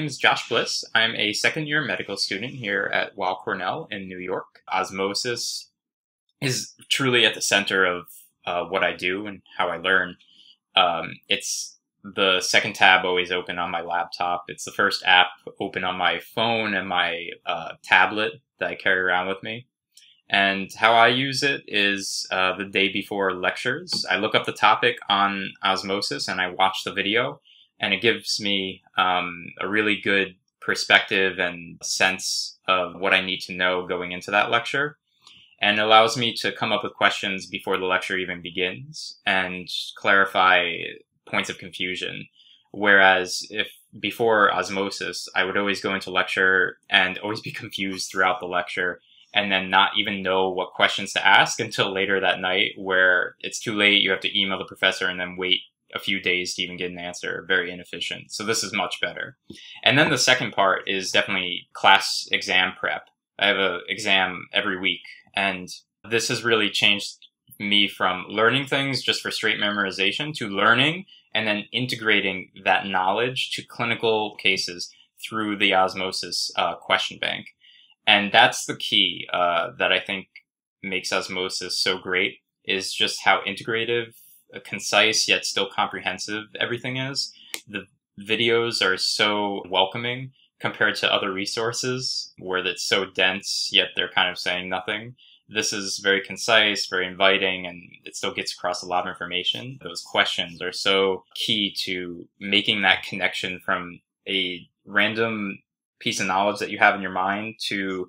My name is Josh Bliss. I'm a second-year medical student here at Weill Cornell in New York. Osmosis is truly at the center of what I do and how I learn. It's the second tab always open on my laptop. It's the first app open on my phone and my tablet that I carry around with me. And how I use it is the day before lectures. I look up the topic on Osmosis and I watch the video. And it gives me a really good perspective and sense of what I need to know going into that lecture. And it allows me to come up with questions before the lecture even begins and clarify points of confusion. Whereas if before Osmosis, I would always go into lecture and always be confused throughout the lecture and then not even know what questions to ask until later that night where it's too late, you have to email the professor and then wait a few days to even get an answer. Very inefficient. So this is much better. And then the second part is definitely class exam prep. I have an exam every week, and this has really changed me from learning things just for straight memorization to learning and then integrating that knowledge to clinical cases through the Osmosis question bank. And that's the key that I think makes Osmosis so great, is just how integrative, concise yet still comprehensive everything is. The videos are so welcoming compared to other resources where it's so dense yet they're kind of saying nothing. This is very concise, very inviting, and it still gets across a lot of information. Those questions are so key to making that connection from a random piece of knowledge that you have in your mind to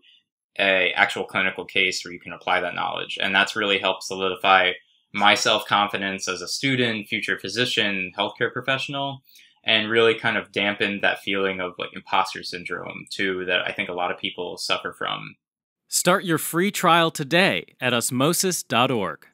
an actual clinical case where you can apply that knowledge. And that's really helped solidify my self-confidence as a student, future physician, healthcare professional, and really kind of dampened that feeling of like imposter syndrome too that I think a lot of people suffer from. Start your free trial today at osmosis.org.